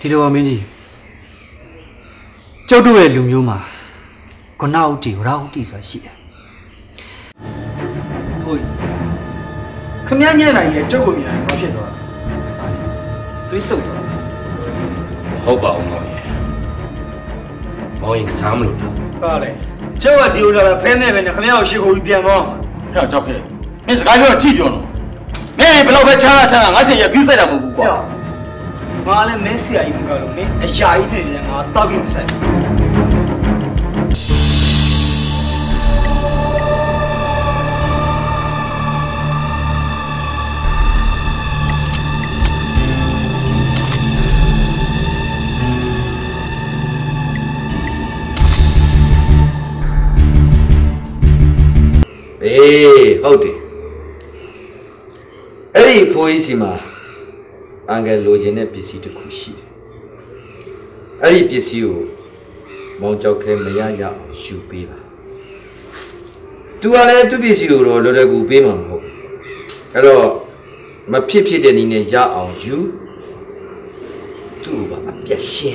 Tidawaminji, jauh dari lumyuma, kau naik diorang di sini. Oi, kami ni orang yang jauh ni orang macam tu, tu sesuatu. Hau bau mau ye, mau yang samlu. Baiklah, jauh diorang pernah pernah kami awak sih kau ibu mau. Ya, cakap. Mesti kau yang cium. Mesti belau bercakap cakap, ngasih ya kau saya dah buka. माले मैं से आई मुगालों में ऐसा आई नहीं लेंगा तभी मुझे होते अरे पोइसी माँ Angkat lojen yang biasa itu khusyuk. Adik biasa itu mau cakap melayang supaya. Tuan yang tu biasa itu lalu dia gupe mampu. Kalau macam macam dia ni dia angju, tu apa biasa.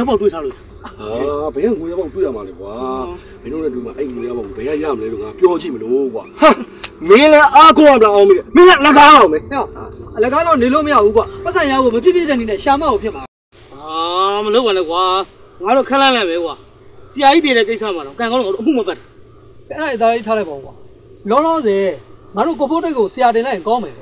Apa tu sahaja. Ah, banyak gua apa tu yang malu gua. Minum lagi macam ini apa banyak yang malu gua. Pioji minum gua. Hah, mana aku ambil awam ini? Mana lagau ni? Ya, lagau ni lom yang aku. Pasal yang aku berpipi dan ini siapa aku pihak. Ah, malu gua ni gua. Kalau kalah ni gua. Si ayi dia ni siapa malu? Kalau aku umum apa? Kalau dah itu lepas gua. Lolo je, malu kofor tu si ayi ni kau macam.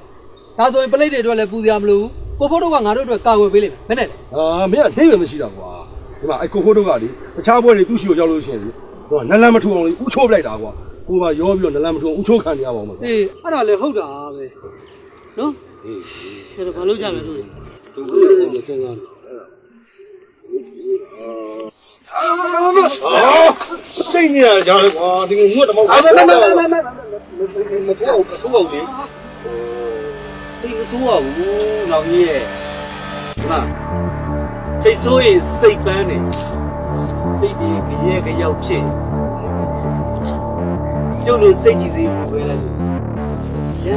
Kalau pelai dia tu lepas dia malu. Kofor tu gua ngaruh tu kau beli mana? Ah, mana dia macam siapa gua? 对吧？哎，过河都干的，那差不多的都需要交流钱的，是吧？南南么土王的，我瞧不来大瓜，我把腰表南南么土，我瞧看你阿王嘛。哎，阿那来好着啊呗，喏。哎，现在把楼下来住的。都是我们身上的。啊！谁呢？家里哇，这个我怎么？没多少的。这个多少五老爷？啊？ 谁说的？谁办的？谁的？给人个要钱，就能谁几岁回来就是。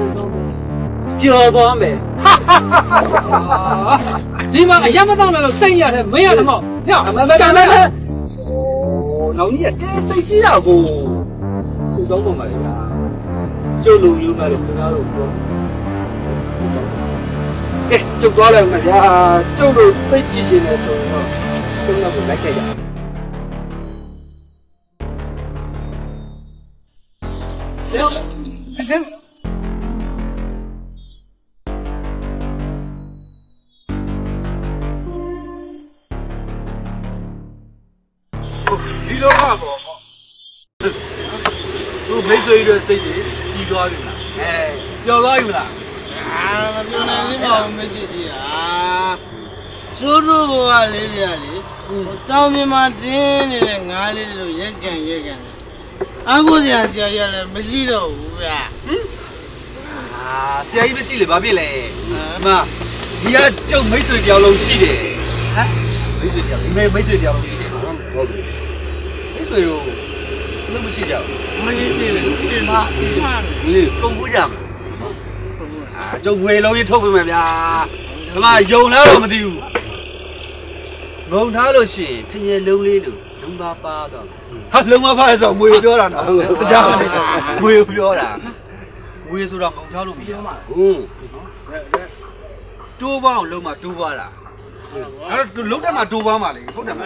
别装呗！哈哈哈哈哈哈！你妈个也不当了，生意还没呀？什么？呀！来！哦，老你啊，这谁知道个？不懂么嘛的呀？就路有嘛的，不要路过。 就过来嘛呀，就是最积极的做，做那个买菜呀。六，看看。你这话不好，都没做一点生意，几多用了？哎，要多用了。 啊，那那你把我们姐姐啊，走路不啊累的啊哩，我到你妈店里来，俺哩就一干一干的，俺过年小夜来没洗了屋呗。嗯。啊，小夜没洗了吧别嘞，妈，你家就没水掉漏洗的，啊，没水掉，没水掉漏洗的，没水哟，那不洗掉，没洗了，对吗？嗯，够不着。 就为老爷偷回来呀！他妈有哪那么丢？没他东西，天天流泪了，冷巴巴的。他冷巴巴的时候没有表了，他家伙的没有表了。我也说让没他路比嘛。嗯。多包冷嘛，多包啦。哎，冷的嘛，多包嘛嘞，冷的嘛。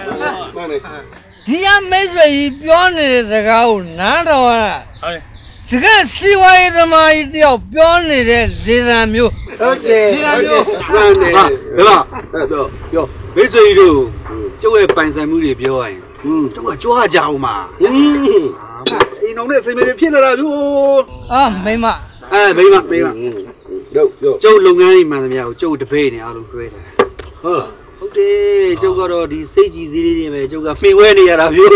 对呀，没说一表呢，这个我哪着啊？哎。 He 这个西瓜他妈一定要标你的300秒，300秒，对吧？对，有没水路，就会300秒的标哎，这个就好家伙嘛，你弄那300秒骗了啦就，啊没嘛，哎没嘛没嘛，有，就龙眼嘛怎么样，就这边呢阿龙对的，好了。 对，这个罗的谁几岁的没？这个没问题了，比如。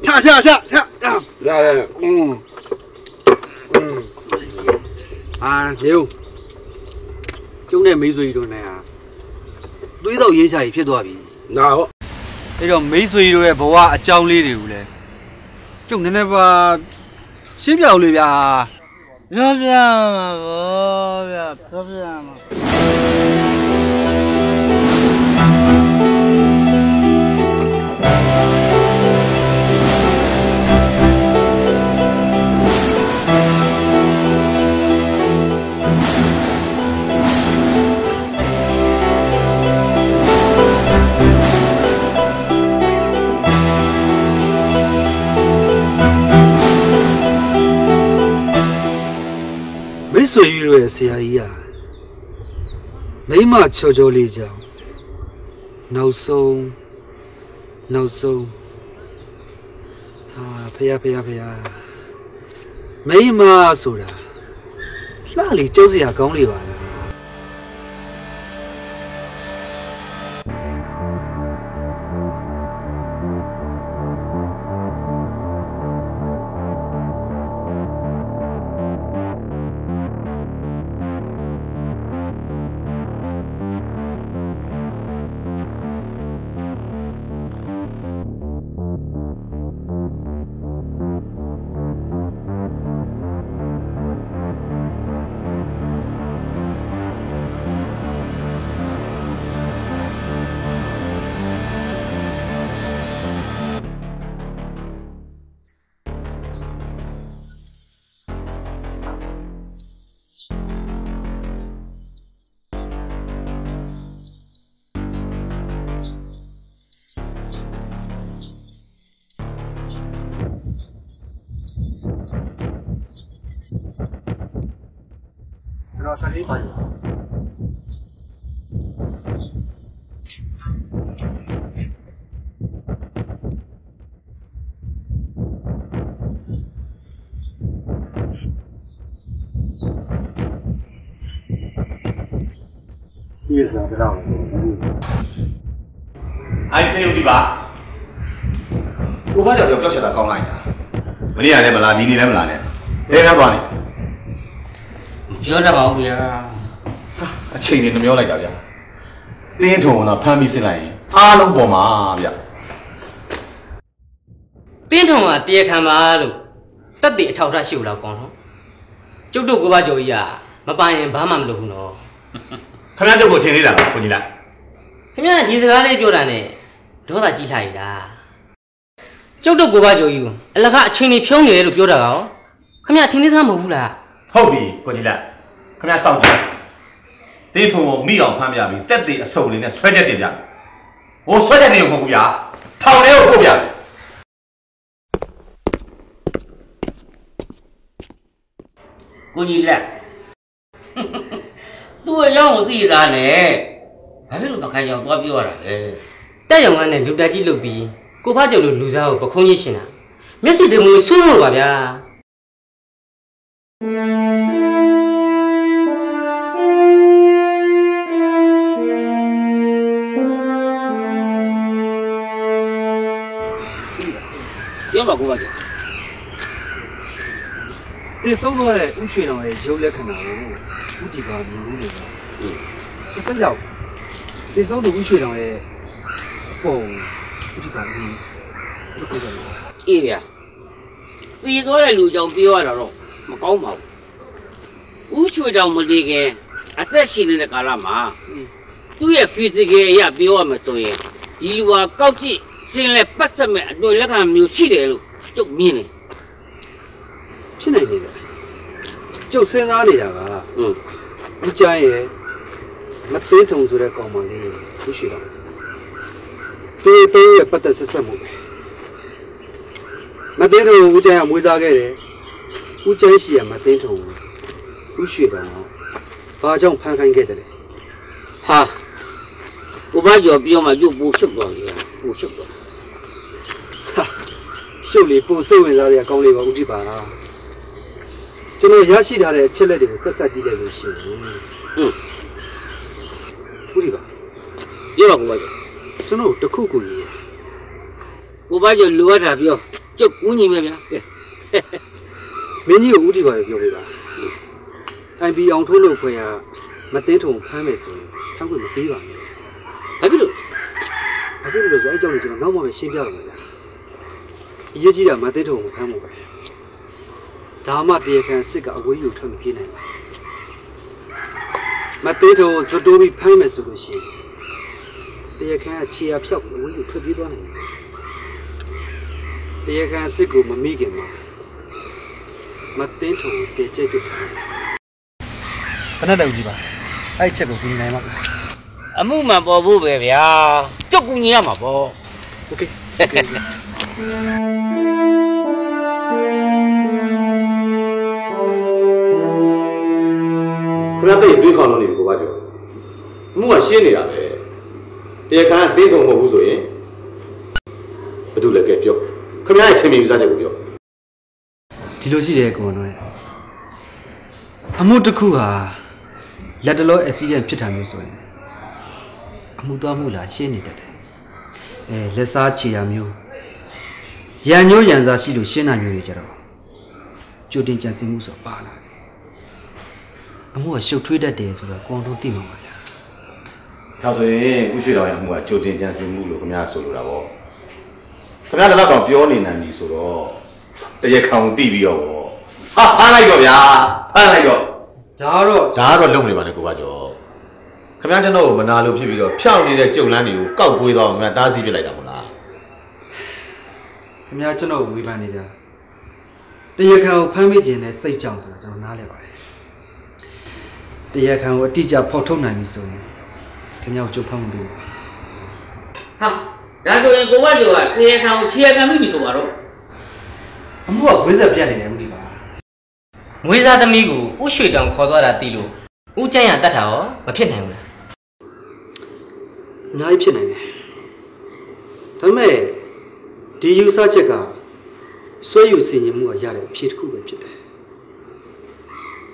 下。来，啊，有。今天没水了呢呀，对头眼下一片多皮。那好，这个没水了，不话焦虑了嘞。今天那个谁焦虑呀？ Problema. Saya juga siaya, memang cocoli jauh, nausong, payah, memang sudah, lari jauh siapa kau lihat? Sari pun. Ia sangat lama. ICU di bawah. Ubat jauh jauh cerita kau lain. Beli ada belah di ni ada belah ni. Hei nak buat ni? 有那毛病啊！啊，前年都没有来搞呀，那头那攀比起来，阿龙不嘛呀？边头嘛，爹看嘛路，特地朝他修了光头，就这个把交易啊，没把人把忙都糊弄。他们这不听你的，不你的。他们其实他那表达呢，多大几台的，就这个把交易，那个前年漂亮的表达哦，他们听你啥模糊了？好比过年了。 可别烧着，你同我米阳旁边边，绝对手里呢摔跤对边，我摔跤你有过边，掏你有过边。过年了，做让我自己干嘞，还是不看要多比我了。但让我呢就在几路边，恐怕就路上不空一些了，没事的我收拾我边。 要把锅巴掉。你收落来，我去弄来，收来看哪个？我这个没弄的。我收了，你收到我去弄来，我这个没，我这个没。对呀，你过来路上比我了咯，没搞毛。我去弄没得个，阿在心里的干了嘛？对呀，非是个也比我没多耶，一路啊高级。 现在80秒对那个没有起来了，就没了。现在这个，就生哪里了啊？你讲也，那对同事来搞嘛的，不需要。对不得是什么？没点头，我讲也没咋个嘞。我讲些也没点头，我学吧，把这种判看给的嘞。哈，我把脚比嘛就不熟了，不熟了。哈，手里不手文啥的，讲里吧，我这把。这种也是他的，吃了的，实际的就行。嗯，我这把，一把我把。 这老这苦工人，我把这罗啥表，这工人们表，没你有这个表的吧？俺比杨头老快呀，没等从看没送，看过没对吧？还不如就是爱讲的这种老毛病新表了呀。以前的没等从看没过，他妈的看谁个我有他们皮呢？没等从这多没看没送东西。 这一看气压飘，我有特别多呢。这一看水果没给嘛，没点头给解决。那到底吧？哎，这个姑娘嘛，啊，木嘛包不白呀，这姑娘嘛包。OK。不然被对抗了你，我把就，我心里啊呗。 这看对头，我无所谓，不都来改表？可别爱听民有啥结果表。第六季来搞呢，俺们这苦啊，来得了，时间偏长没所谓。俺们都俺们来钱呢得嘞，哎，来啥钱也没有，也没有人家许多钱拿没有着了，就等将心无所把了。俺们小推的得，就是广东地方嘛。 他说：“我学到样么？就点讲是木路，他们也说路了不？他们那个讲表里呢，你说咯，这些看我地皮了不？他判了一个呀，判了一个。假如弄你嘛，你过把着。他们这弄不拿路皮皮个，票里的就拿你搞贵到，我们打死就来打不啦。他们这弄违反的呀，这些看我判没进来，谁讲出来就拿来吧。这些看我底价跑通难没收呢。” 肯定要交朋友的。好，咱就用国外的话，这些看我企业干没没说话喽。我为啥不讲呢？我对吧？为啥他美国我学长考到了第六，我这样打他哦，不骗他了。哪一骗人呢？他们对有啥这个，所有事情我家的屁股不屁的。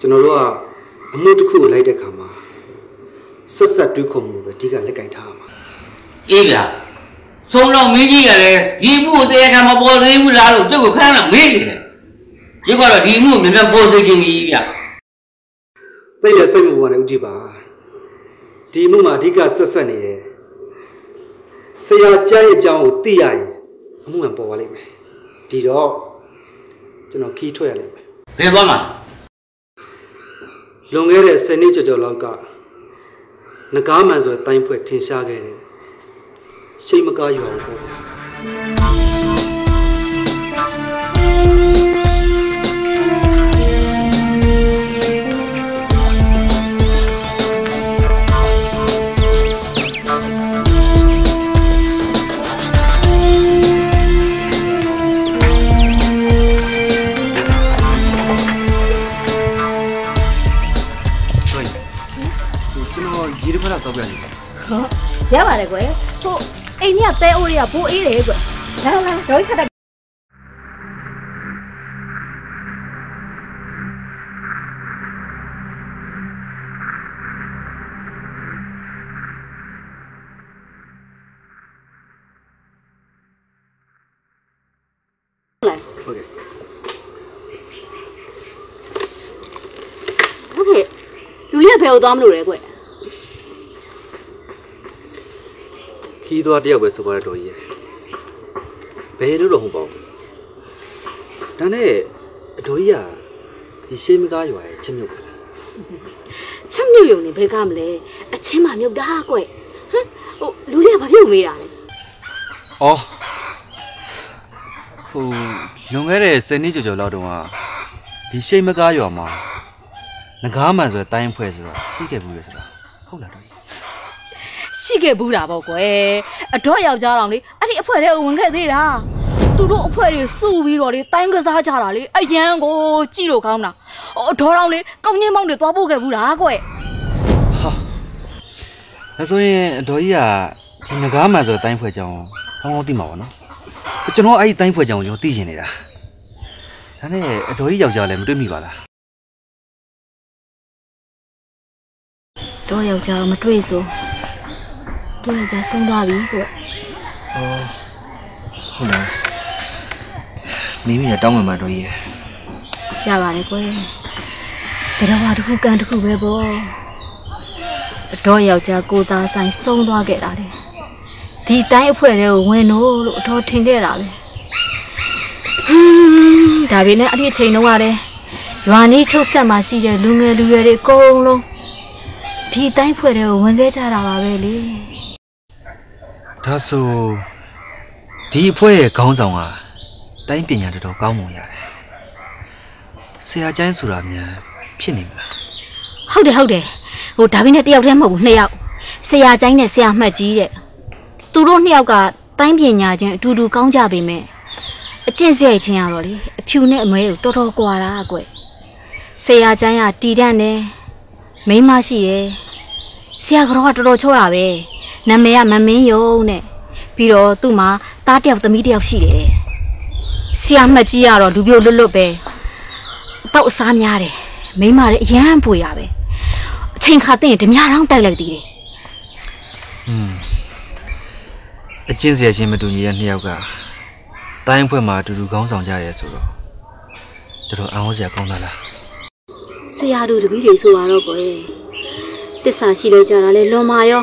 就那罗，我这苦来得干嘛？ 实对科目的这个来改他嘛。哎呀，从老没几个嘞，一步在他妈包子一步拉路，最后看了没几个，结果了一步明天包子就没一样。那也是我的问题吧？题目嘛，这个实呢，谁要讲一讲我对呀？我们不玩了没？第二，就能开出来了没？别管嘛。龙眼的生意就叫老高。 那干嘛说单不停下来呢？谁没搞有过？别玩了，乖！说，哎，你要带我呀？不，哎，来乖，来，让我看看。来 ，OK， 有两百我都没留来乖。 几多点个是过来多些，别的都红包。但是多些，一些没干有哎，吃没有用呢，别干么嘞，吃嘛没有大个，哼，哦，留点把票没啦嘞。哦，哦，用个嘞生意就叫劳动啊，一些没干有嘛，那干嘛说单一块是吧？谁给不给是吧？好了多些。 She सीखे बुरा बोको ए अठारह यार जा रहा हूँ ली अरे अपने रे उनके दे रहा तू लो अपने रे सूबी रोली तांग साह जा रहा ली अय्यां को चीरो काम ना अठारह ली कम ये मांग दे तो आप बोके बुरा को ए हाँ ऐसो ये दोया इन्हें काम ना जो तांग पे जाऊँ हम उती मावना चलो आई तांग पे जाऊँ जो ती जने रा अने दोया जा ले मुझे मी वाला दोया जा मत वेसो Tôi là cha sông đa bí của Ồ Không nào Mí bây giờ đông rồi mà rồi Chào bà này cô em Từ đó bà đứa con đứa con về bố Tôi là cha cô ta sáng sông đa kệ đã đi Thì tay phải đều nguyên nô lộ thô thinh kệ đã đi Đã biết nè đi chơi nó qua đây Và ní châu xe mà xì giờ lưu nghe lưu để cô ông luôn Thì tay phải đều nguyên kệ cha đã bà về đi Tasu, di pun kau jangan, tapi pilihan itu kau mungkin. Saya jangan suramnya, pilih mana? Haude haude, oh tapi nanti aku yang mau niak. Saya jangan saya macam je. Turun niak kat, tapi pilihan je, duduk kau jadi me. Jenis apa yang lori? Punya me, toto kuala aku. Saya jangan tiada ne, me masih. Saya keluar toto cora be. Nam mẹ mà mẹ yêu nè, bây giờ tụi má ta theo tụi mày theo xí đấy, xem mà chỉ à rồi du biêu lố lố bé, tao xám nhà đấy, mấy má đấy dám bùi à bé, trên khát tiền thì nhà không tay lại đi đấy. Chính giờ xem mà tụi nhỉ anh hiểu cả, tại em phải mà tụi du gắng sống ra đấy rồi, tụi anh có gì không nào là? Xí à tụi du bị rơi xuống vào rồi coi, tết sáng xí đấy giờ là lên lô mai yo.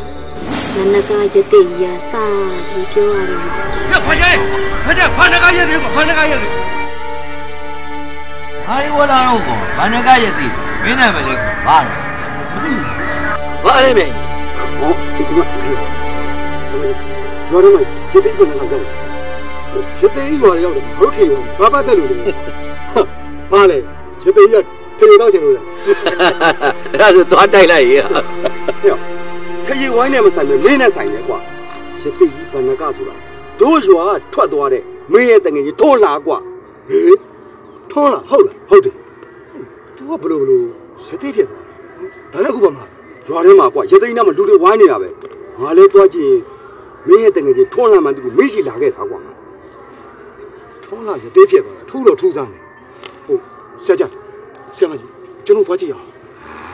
Nana kau jadi ia sah campion. 快些！快些！搬那个叶子过，搬那个叶子。哪里我拿了过？搬那个叶子，没那么的搬。搬那边。哦，你干嘛？说什么？谁背不能干的？谁背一个人要的，好听。爸爸在路上。哼，妈嘞，谁背一个，谁又到前路了？哈哈哈，那是多带来呀。哟，他一个人那么三年，没那三年过，谁背一搬那个出来？ 都是啊，拖多的，没人等你拖拉过。哎，拖拉好了，好的。多不喽不喽，谁得的？哪能够办嘛？抓人嘛过，现在你那么路里玩的了呗。俺来多钱，没人等你拖拉嘛，都没事拉给他过嘛。拖拉也得别个了，拖了拖脏的。哦，小姐，小妹子，这弄多钱呀？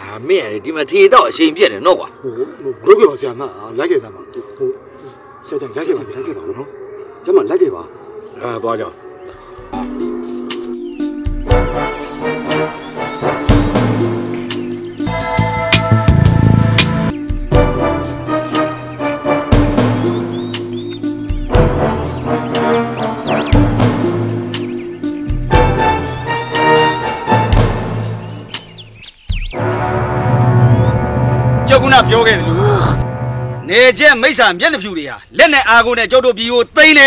啊，没人，你们提到先别人弄过。我给老乡嘛，来给他嘛。小姐，来给吧，来给吧，喏。 咱们来给吧，啊，多少钱？就跟那表哥的。 你这没啥别的表弟啊！你那阿哥呢？叫做比我低呢，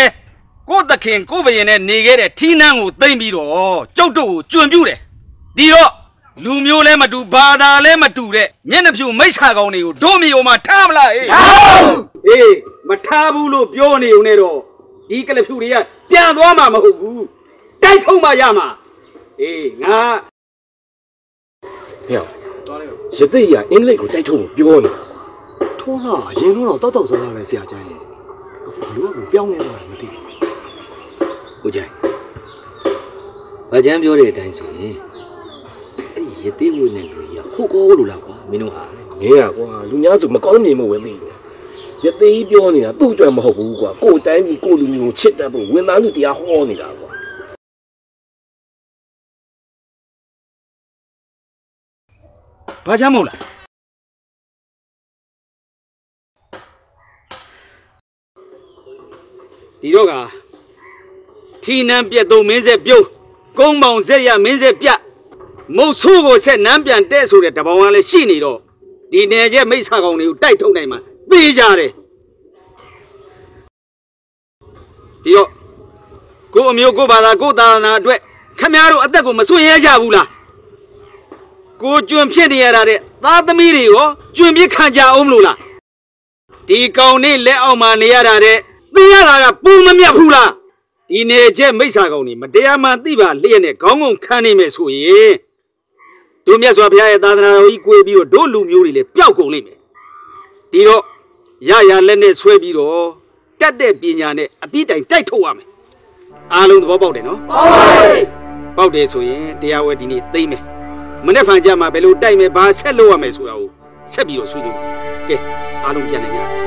我得看各位呢，你个的天南我低米多，叫做专表的。第二，路苗来嘛多，巴达来嘛多的，别的表没啥高呢，有多米有嘛差不啦？好，哎，嘛差不咯，表呢有那多，你个的表弟啊，变多嘛嘛好，该偷嘛也嘛，哎，俺，表，现在呀，应该个该偷表呢。 拖拉，人拢老叨叨说啥来？谁家讲的？我不表面话没对。我讲，我讲表的担心。哎，现在我那个呀，好高路了哇，没弄好。哎呀，哇，路伢子么搞你么问题？现在表呢呀，都专么好过哇，过单米过路牛吃的不？我哪路底下好呢啦哇？白讲么了？ 第六个，提南边都没在表，光芒这也没在表。某错过在南边带出来，这帮人来洗你了。提南这没啥功能，带头来嘛，没家的。第二，我没有过把他过到那对，看面路，那我们送人家屋了。我准备的也来的，哪都没的哦，准备看家屋路了。第高呢来澳门的也来的，你也来个不门面铺了。 一年节没啥搞呢，没得呀嘛地吧，连呢刚刚看你没注意，对面说偏也打的那一块皮肉都露苗里了，不要搞那面。第二，伢伢来呢吹皮肉，带带皮伢呢，皮带带头啊没，阿龙都包包的喏，包的所以第二位的呢对没，没得房价嘛，白路带没把三楼啊没收了，三皮肉吹的，给阿龙讲的呢。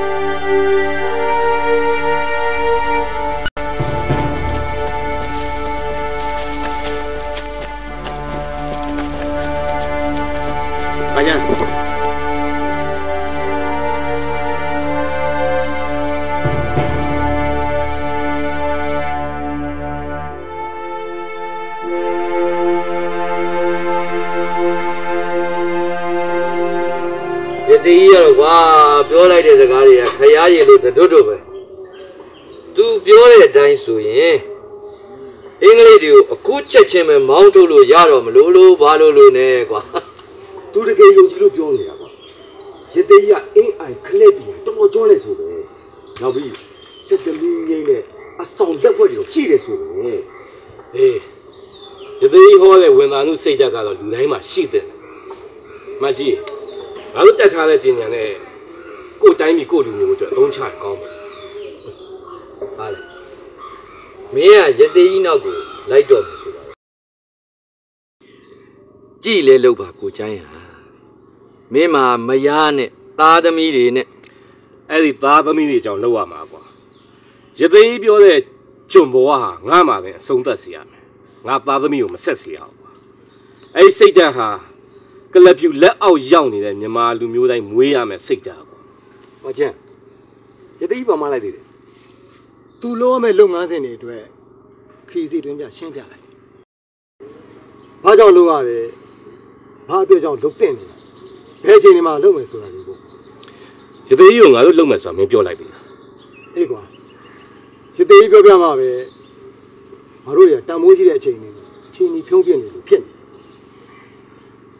第一了哇，表来的这家里开牙一路的走走呗，都表来单数人，应该就估计前面毛走路牙着么，路路八路路呢瓜，都是给有几路表来啊嘛，现在呀，因爱克莱比啊，都我装来数呗，那不，现在明年呢，啊上百块就起来数呗，哎，现在以后呢，文化路谁家搞到来嘛，是的，马姐。 俺们带他来点伢呢，过单米过六牛的，东厂高嘛。好嘞，明啊，现在伊那个来着没说了。几来六把过江呀？没嘛没伢呢，大的米粒呢，还是大的米粒叫六啊嘛瓜。现在伊表嘞，全部啊，俺嘛的送得是伢么？俺大的米有么三十两？哎，谁家哈？ 个那表来熬药呢嘞，你妈路苗在没呀么？谁家个？我讲，现在一帮马来的，都老么老安生那段，开始准备先别来。怕叫老啊嘞，怕别叫老点的，别叫你妈老么说那个。现在一用啊都老么说没表来的。哎个，现在一表表嘛呗，马路呀，但没起来钱呢，钱你偏偏的路偏。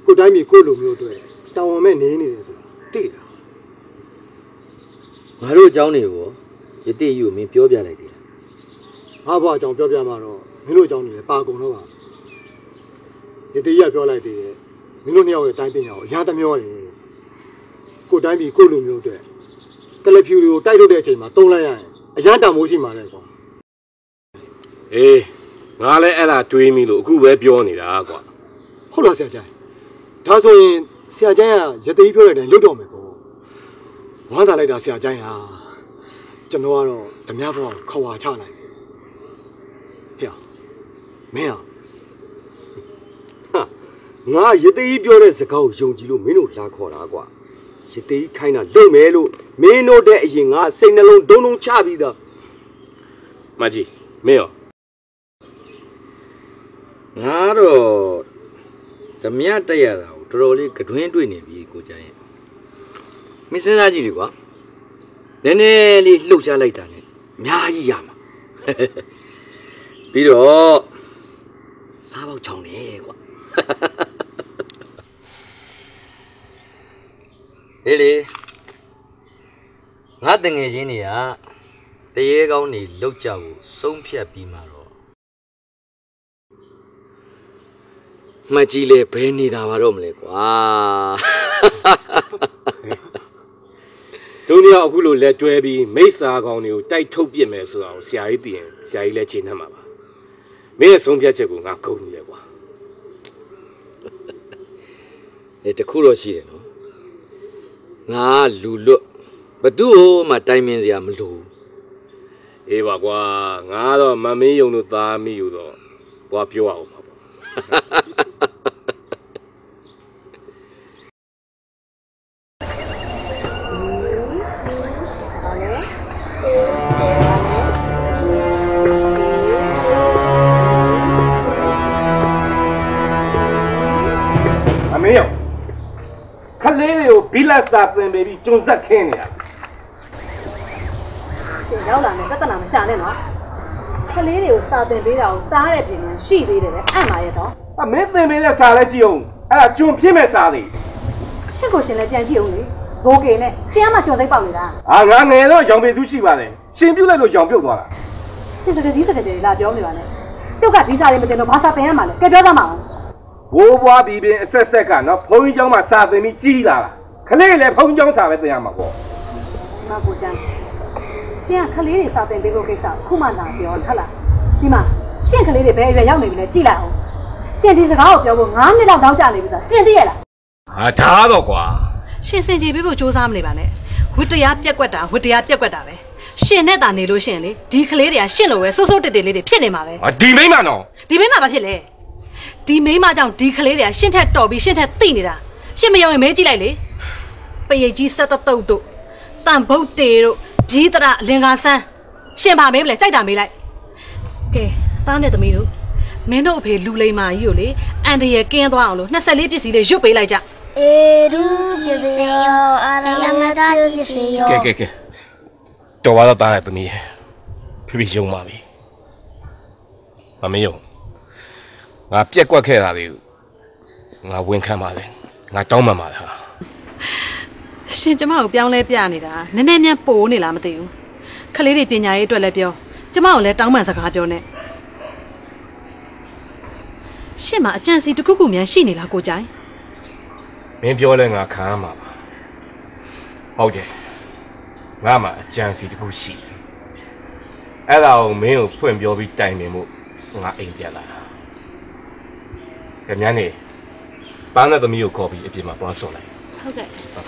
过大米过路没有对，但我们年龄的是对的。马路讲你我，也对有没表表来的。阿爸讲表表嘛咯，明路讲你八公了嘛，也对也表来的。明路你要个单边要，伢单边要的。过大米过路没有对，格来漂流带路的钱嘛，东来呀，伢单没钱嘛来讲。哎，我来阿拉对面路，古外表你了阿个。好了，小姐。 他说：“下江呀，现在一票人六多没过，我哪来的下江呀？真话喽，怎么样不靠我差来？呀，没有。哈，我现在一票人是靠兄弟路没路拉靠拉挂，现在看那六没路，没路的一些我谁那路都能差别的。马吉没有，俺喽，怎么样这样了？” 这里各种人对呢，比国家人，没生啥子的话，奶奶你留下来干呢，伢一样嘛。比如沙包厂呢，我，这里，我等个几年啊，第一个你留下我送片皮嘛咯。 मचीले पहनी दावरों में लेको आ दुनिया अकुलो ले जो भी मैं सागाओं ने उताई थोपी में सुनाओ शाही दिन शाही ले चिन्ह मावा मैं सोमप्या चेको आंखों ने लेको ये तो कुलोशी है ना ना लूलो बदू मताई में जा मलू ये वाका ना तो मम्मी योनु तामी युदो वापियो आओ Thank you. 没有，他没有比那啥子没比中啥看的呀？现在我哪能，这个哪能想的呢？他没有啥子没有，咱那边人水没得的，俺买一套。啊，没得没得啥来就用，啊，就偏买啥的。谁高兴来点就用的？我给呢，谁他妈就在包里啦？啊，俺那都养不住几万的，新表那都养不多了。现在这地这个地拉表没完呢，这个地啥的没得，那把啥子也买了，该表干嘛？ 我把这边晒晒干了，泡一江嘛，啥子没记了，可累了泡一江啥子这样嘛过。那不讲，现在可累的啥子没够给啥，苦嘛难表他了，对嘛？现在可累的白月要没来记了，现在是搞表不，俺们老当家的不是，现在了。啊，他都瓜。现在这边不做啥么的吧呢？回头也接过单，回头也接过单呗。现在当内陆县的，地可累的，县路外嗖嗖的的的偏的嘛呗。啊，地没嘛喏。地没嘛吧偏嘞。 地没嘛讲地可累的，现在倒闭，现在对你啦，现在有人没进来嘞，半夜几时到到到，但不对了，皮得啦，零二三，现在没来，再打没来，给，当然都没有，没那陪路来嘛有嘞，俺这也见多了，那三里边谁来就陪来着？给，到我到当然都没，皮皮熊妈咪，还没有。 我别过去了，我问看嘛的，我找妈妈的。现在嘛有表来表你啦，奶奶面包你啦没得有，可怜的别人也多来表，这嘛有来当门是干表呢。现嘛真是都姑姑面心里啦过在。面表来我看嘛，好的，我嘛真是都不行，俺老没有分表被带面目，我应别啦。 今年呢，班那都没有考比一边嘛，帮送来。好的。好的。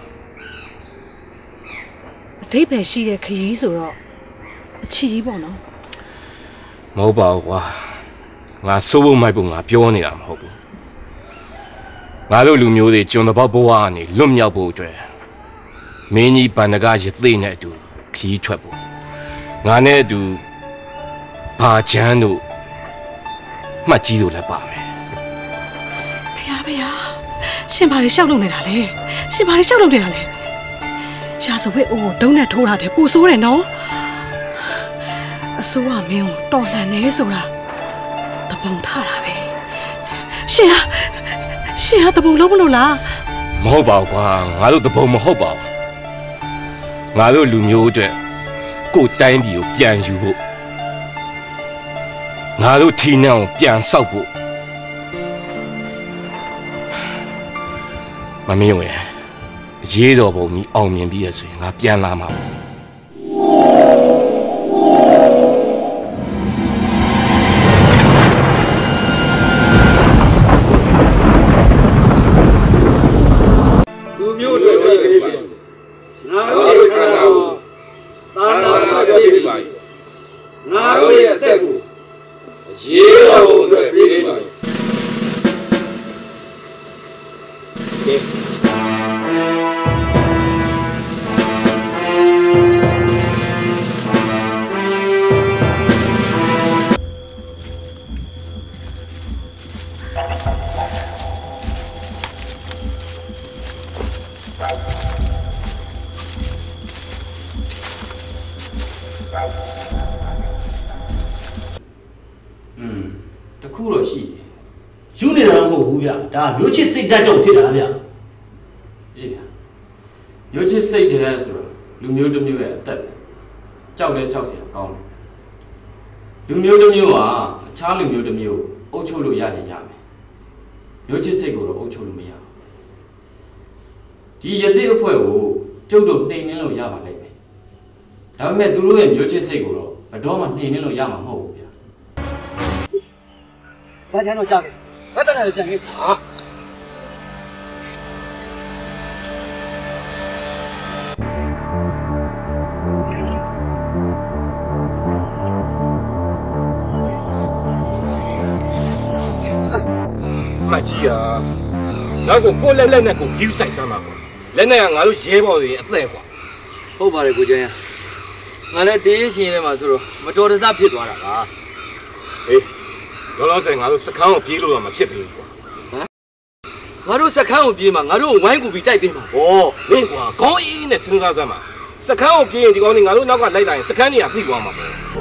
这边是也可以做了，吃一包呢。冇包话，我收不买不我表你啦，好不？我都路苗的种的包不完呢，路苗不多，明年办那个是最难度，可以出不？我那都把钱都，没记住来办没？不要。 先把你小龙给拿来，先把你小龙给拿来。下次为我等那偷来的不收了喏。收啊没有，到那哪收了？都帮他了呗。是啊，都帮老不老啦？不好包吧，俺都帮不好包。俺都轮流的，过单比有变修补，俺都体能变少补。 俺没有哎，一道把你奥面毕业水，俺变拉嘛。Iya, naku kau lelai naku kiusai sama aku. Lelai yang ngalu siapa tu? Apa aku? Kau balik kerja ya. Ngalah tiada sini masuk. Macam orang sahaja tu orang lah. Eh, kalau saya ngalu sekarang biru lah macam biru. Ngalu sekarang biru mah ngalu main ku bitai biru. Oh, ni kau ini sengaja mah. Sekarang biru ni kau ni ngalu nak kau lelai sekarang ni apa biru mah.